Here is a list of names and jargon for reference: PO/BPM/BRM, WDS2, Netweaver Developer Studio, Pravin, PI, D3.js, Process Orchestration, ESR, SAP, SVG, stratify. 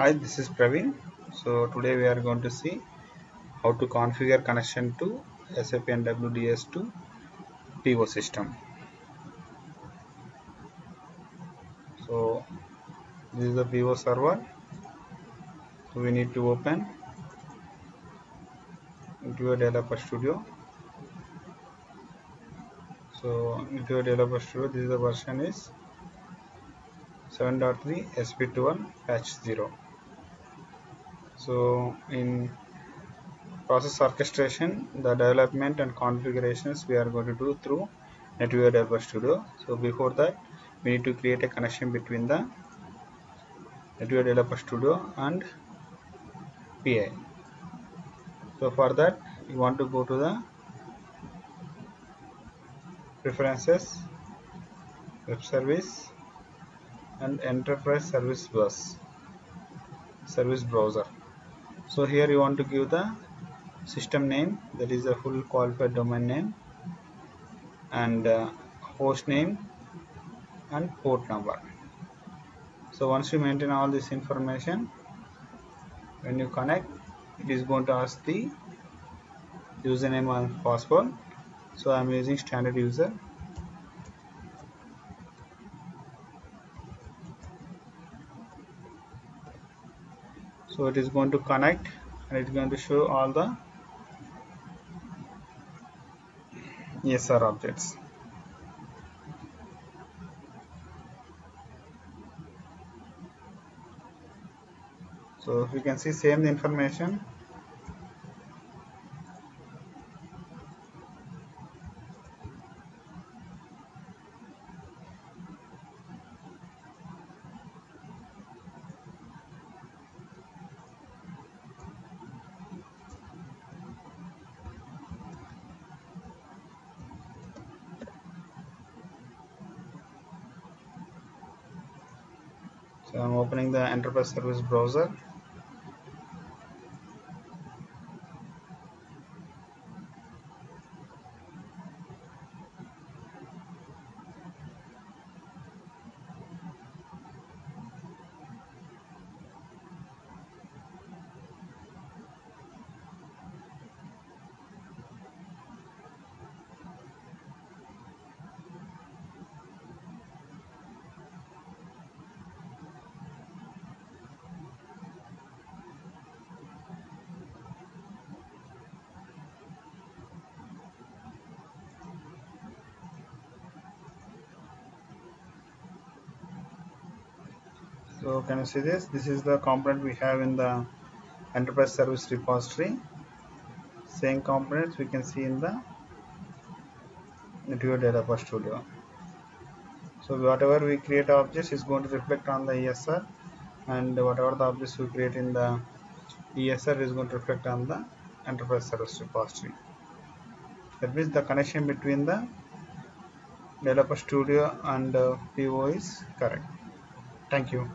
Hi, this is Pravin. So today we are going to see how to configure connection to SAP and WDS2 PO system. So this is the PO server. So we need to open Netweaver Developer Studio. So Netweaver Developer Studio, this is the version is 7.3 SP21 patch 0. So in process orchestration, the development and configurations we are going to do through Netweaver Developer Studio. So before that, we need to create a connection between the Netweaver Developer Studio and PI. So for that, you want to go to the Preferences, Web Service, and Enterprise Service Bus, Service Browser. So here you want to give the system name, that is a full qualified domain name, and host name and port number. So once you maintain all this information, when you connect, it is going to ask the username and password. So I am using standard user. So it is going to connect and it is going to show all the ESR objects. So you can see same information. So I am opening the Enterprise Service Browser. So can you see this? This is the component we have in the Enterprise Service repository. Same components we can see in the Netweaver Developer Studio. So whatever we create objects is going to reflect on the ESR, and whatever the objects we create in the ESR is going to reflect on the Enterprise Service repository. That means the connection between the Developer Studio and PO is correct. Thank you.